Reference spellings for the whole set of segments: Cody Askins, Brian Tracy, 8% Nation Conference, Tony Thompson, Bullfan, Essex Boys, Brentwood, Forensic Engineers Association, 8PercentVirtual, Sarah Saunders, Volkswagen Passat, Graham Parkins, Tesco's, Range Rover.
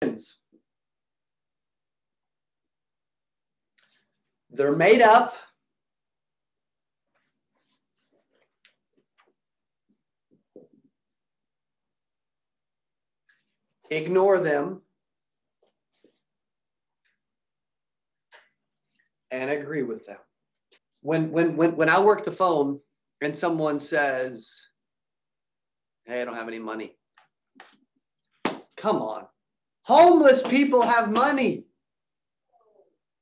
They're made up . Ignore them and agree with them. When I work the phone and someone says, "Hey, I don't have any money." Come on. Homeless people have money.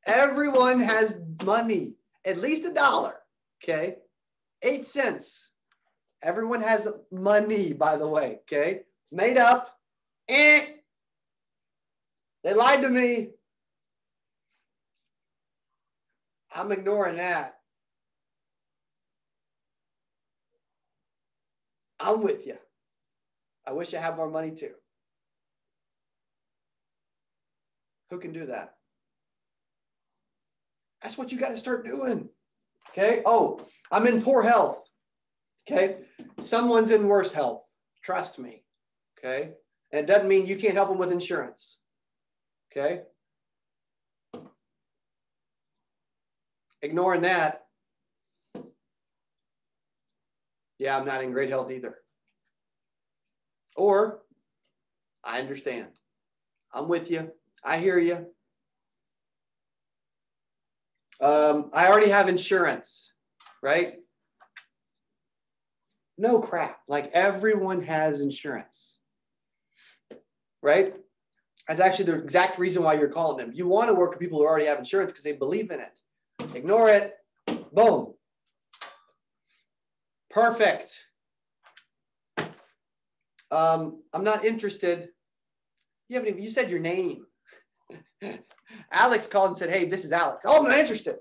Everyone has money, at least $1, okay? 8 cents. Everyone has money, by the way, okay? Made up. They lied to me. I'm ignoring that. I'm with you. I wish I had more money too. Who can do that? That's what you got to start doing. Okay. Oh, I'm in poor health. Okay. Someone's in worse health. Trust me. Okay. And it doesn't mean you can't help them with insurance. Okay. Ignoring that. Yeah, I'm not in great health either. Or I understand. I'm with you. I hear you. I already have insurance, right? No crap. Like everyone has insurance, right? That's actually the exact reason why you're calling them. You want to work with people who already have insurance because they believe in it. Ignore it. Boom. Perfect. I'm not interested. You haven't even, you said your name. Alex called and said, "Hey, this is Alex." Oh, I'm not interested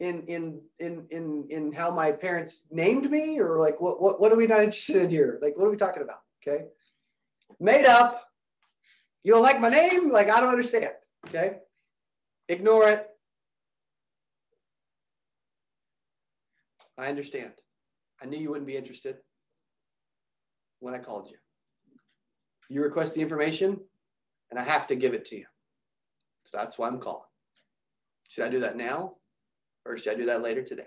in how my parents named me, or like what are we not interested in here? Like, what are we talking about? Okay. Made up. You don't like my name? Like, I don't understand. Okay. Ignore it. I understand. I knew you wouldn't be interested when I called you. You request the information, and I have to give it to you. So that's why I'm calling. Should I do that now, or should I do that later today?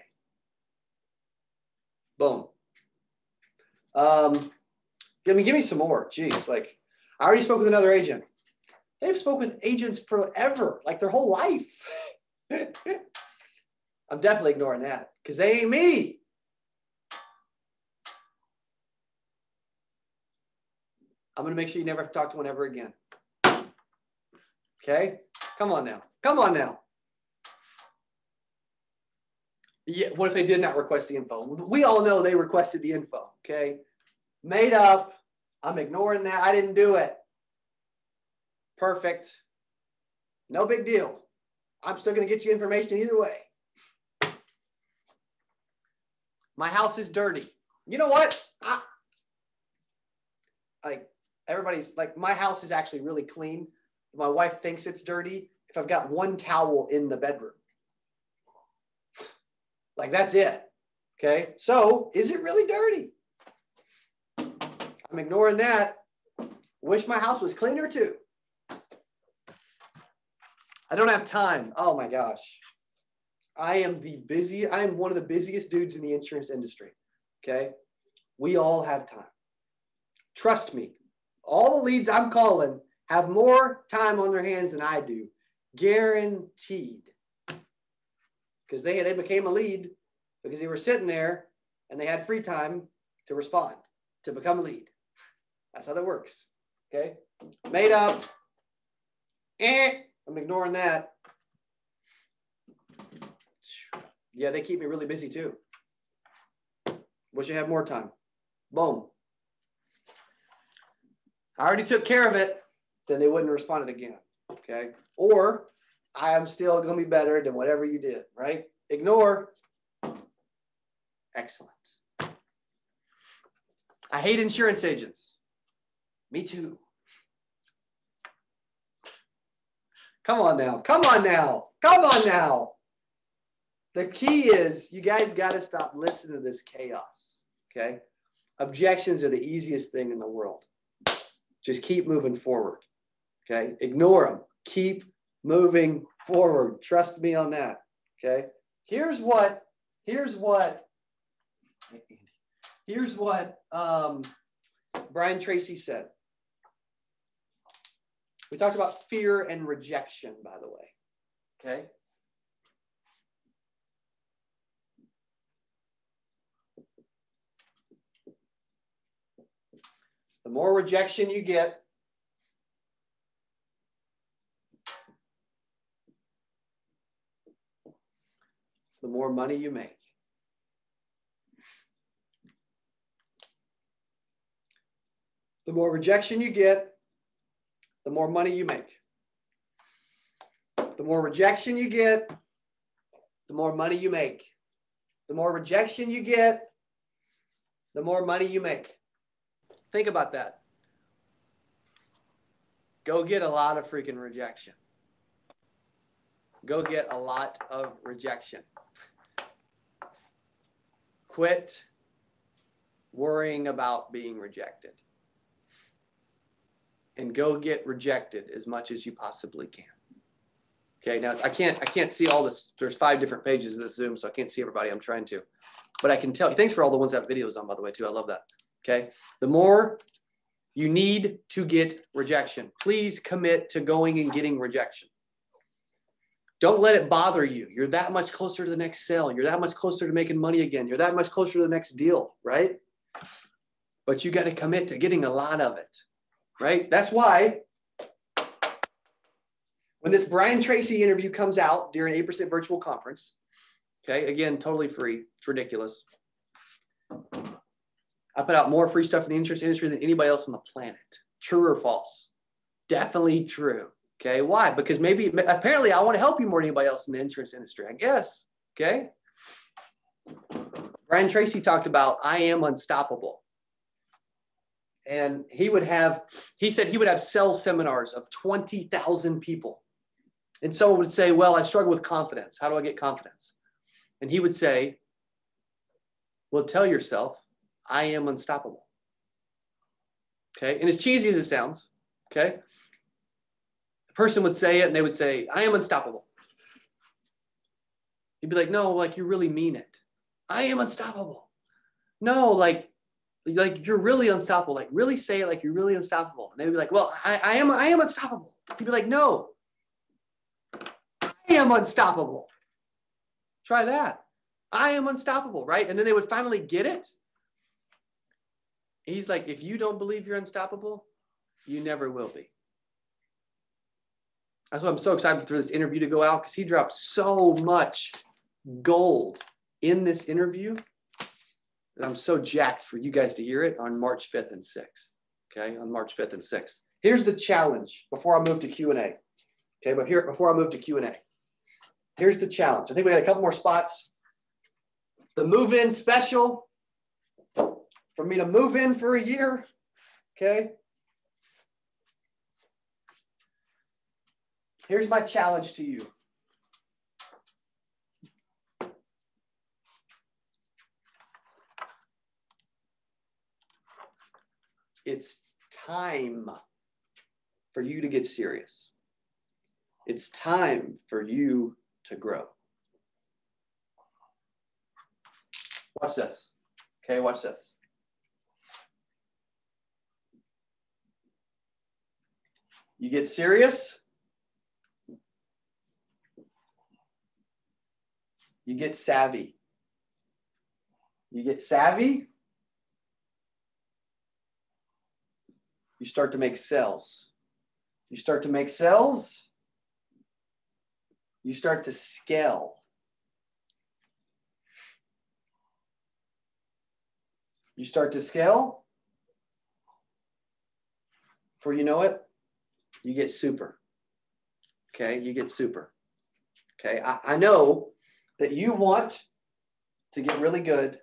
Boom. Give me some more. Jeez, like I already spoke with another agent. They've spoke with agents forever, like their whole life. I'm definitely ignoring that because they ain't me. I'm going to make sure you never have to talk to one ever again. Okay. Come on now. Come on now. Yeah. What if they did not request the info? We all know they requested the info. Okay. Made up. I'm ignoring that. I didn't do it. Perfect. No big deal. I'm still going to get you information either way. My house is dirty. You know what? Like everybody's like, my house is actually really clean. My wife thinks it's dirty if I've got one towel in the bedroom. Like that's it. Okay. So is it really dirty? I'm ignoring that. Wish my house was cleaner too. I don't have time. Oh my gosh. I am one of the busiest dudes in the insurance industry. Okay. We all have time. Trust me. All the leads I'm calling have more time on their hands than I do, guaranteed. Because they became a lead because they were sitting there and they had free time to respond, to become a lead. That's how that works, okay? Made up, I'm ignoring that. Yeah, they keep me really busy too. Wish I had more time, boom. I already took care of it. Then they wouldn't have responded again, okay? Or I am still going to be better than whatever you did, right? Ignore. Excellent. I hate insurance agents. Me too. Come on now. Come on now. Come on now. The key is you guys got to stop listening to this chaos, okay? Objections are the easiest thing in the world. Just keep moving forward. Okay. Ignore them. Keep moving forward. Trust me on that. Okay. Here's what Brian Tracy said. We talked about fear and rejection, by the way. Okay. The more rejection you get, the more money you make. The more rejection you get, the more money you make. The more rejection you get, the more money you make. The more rejection you get, the more money you make. Think about that. Go get a lot of freaking rejection. Go get a lot of rejection. Quit worrying about being rejected. And go get rejected as much as you possibly can. Okay, now I can't see all this. There's 5 different pages of this Zoom, so I can't see everybody. I'm trying to. But I can tell you, thanks for all the ones that have videos on, by the way, too. I love that. Okay, the more you need to get rejection, please commit to going and getting rejection. Don't let it bother you. You're that much closer to the next sale. You're that much closer to making money again. You're that much closer to the next deal, right? But you got to commit to getting a lot of it, right? That's why when this Brian Tracy interview comes out during 8% virtual conference, okay, again, totally free. It's ridiculous. I put out more free stuff in the insurance industry than anybody else on the planet. True or false? Definitely true. Okay, why? Because maybe, apparently I want to help you more than anybody else in the insurance industry, I guess, okay? Brian Tracy talked about, I am unstoppable. And he said he would have sales seminars of 20,000 people. And someone would say, well, I struggle with confidence. How do I get confidence? And he would say, well, tell yourself, I am unstoppable. Okay, and as cheesy as it sounds, okay? Person would say it and they would say, I am unstoppable. You'd be like, no, like you really mean it. I am unstoppable. No, like you're really unstoppable. Like really say it like you're really unstoppable. And they'd be like, well, I am unstoppable. You'd be like, no, I am unstoppable. Try that. I am unstoppable, right? And then they would finally get it. He's like, if you don't believe you're unstoppable, you never will be. That's why I'm so excited for this interview to go out, because he dropped so much gold in this interview that I'm so jacked for you guys to hear it on March 5th and 6th. Okay, on March 5th and 6th. Here's the challenge before I move to Q&A. Okay, but here, before I move to Q&A, here's the challenge. I think we got a couple more spots. The move-in special for me to move in for a year. Okay. Here's my challenge to you. It's time for you to get serious. It's time for you to grow. Watch this. Okay, watch this. You get serious. You get savvy. You get savvy. You start to make sales. You start to make sales. You start to scale. You start to scale. Before you know it, you get super. Okay, you get super. Okay, I know that you want to get really good,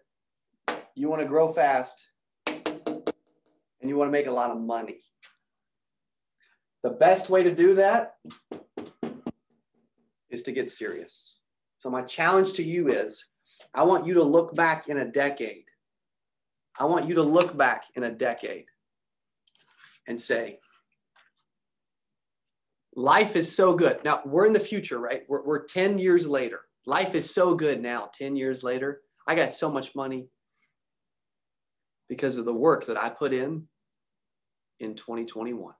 you want to grow fast, and you want to make a lot of money. The best way to do that is to get serious. So my challenge to you is, I want you to look back in a decade. I want you to look back in a decade and say, Life is so good. Now, we're in the future, right? We're 10 years later. Life is so good now, 10 years later. I got so much money because of the work that I put in 2021.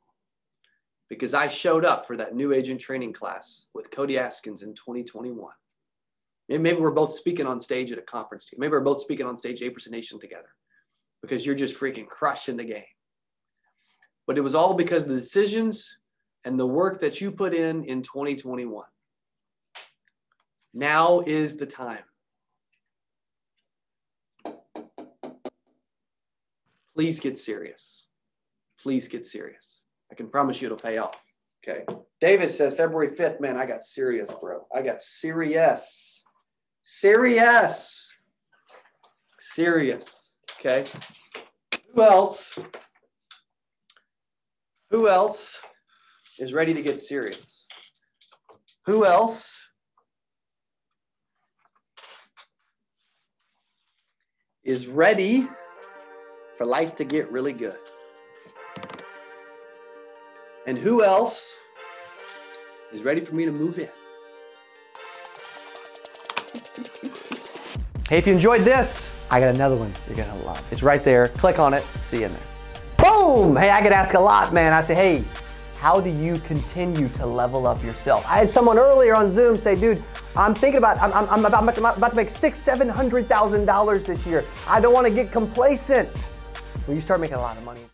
Because I showed up for that new agent training class with Cody Askins in 2021. Maybe we're both speaking on stage at a conference. Maybe we're both speaking on stage at 8% Nation together because you're just freaking crushing the game. But it was all because of the decisions and the work that you put in 2021. Now is the time. Please get serious. Please get serious. I can promise you it'll pay off. Okay. David says, February 5th, man, I got serious, bro. I got serious. Serious. Serious. Okay. Who else? Who else is ready to get serious? Who else is ready for life to get really good? And who else is ready for me to move in? Hey, if you enjoyed this, I got another one you're gonna love. It's right there. Click on it. See you in there. Boom! Hey, I get asked a lot, man. I say, hey, how do you continue to level up yourself? I had someone earlier on Zoom say, dude, I'm thinking about, I'm about to make $600,000 to $700,000 this year. I don't want to get complacent. Well, you start making a lot of money.